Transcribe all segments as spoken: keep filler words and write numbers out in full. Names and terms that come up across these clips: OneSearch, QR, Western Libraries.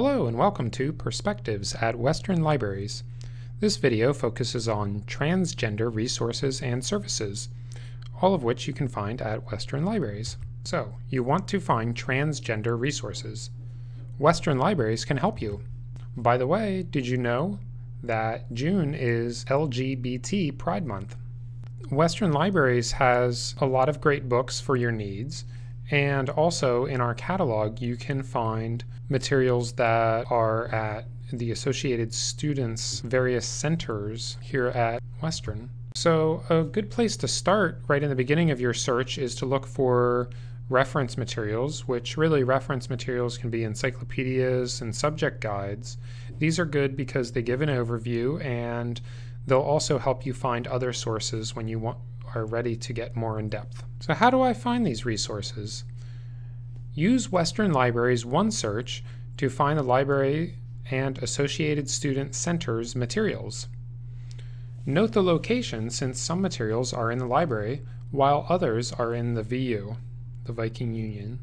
Hello and welcome to Perspectives at Western Libraries. This video focuses on transgender resources and services, all of which you can find at Western Libraries. So, you want to find transgender resources. Western Libraries can help you. By the way, did you know that June is L G B T Pride Month? Western Libraries has a lot of great books for your needs, and also in our catalog you can find materials that are at the associated students' various centers here at Western. So a good place to start right in the beginning of your search is to look for reference materials, which really reference materials can be encyclopedias and subject guides. These are good because they give an overview, and they'll also help you find other sources when you want are ready to get more in depth. So how do I find these resources? Use Western Libraries OneSearch to find the library and associated student centers materials. Note the location, since some materials are in the library while others are in the V U, the Viking Union.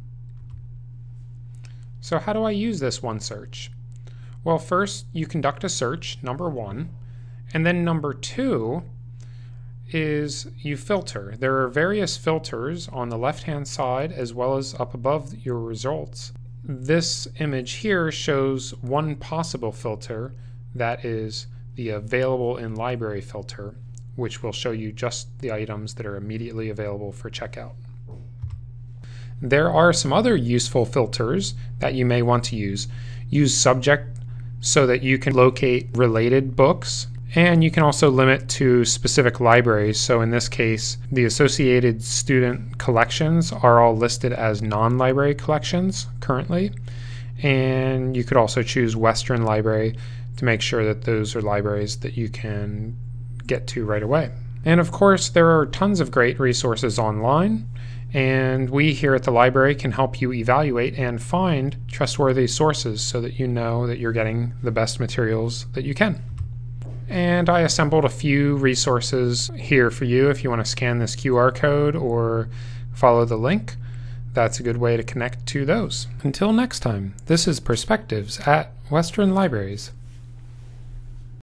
So how do I use this OneSearch? Well, first you conduct a search, number one, and then number two is you filter. There are various filters on the left-hand side as well as up above your results. This image here shows one possible filter, that is the available in library filter, which will show you just the items that are immediately available for checkout. There are some other useful filters that you may want to use. Use subject so that you can locate related books. And you can also limit to specific libraries. So in this case, the associated student collections are all listed as non-library collections currently. And you could also choose Western Library to make sure that those are libraries that you can get to right away. And of course, there are tons of great resources online. And we here at the library can help you evaluate and find trustworthy sources so that you know that you're getting the best materials that you can. And I assembled a few resources here for you. If you want to scan this Q R code or follow the link, that's a good way to connect to those. Until next time, this is Perspectives at Western Libraries.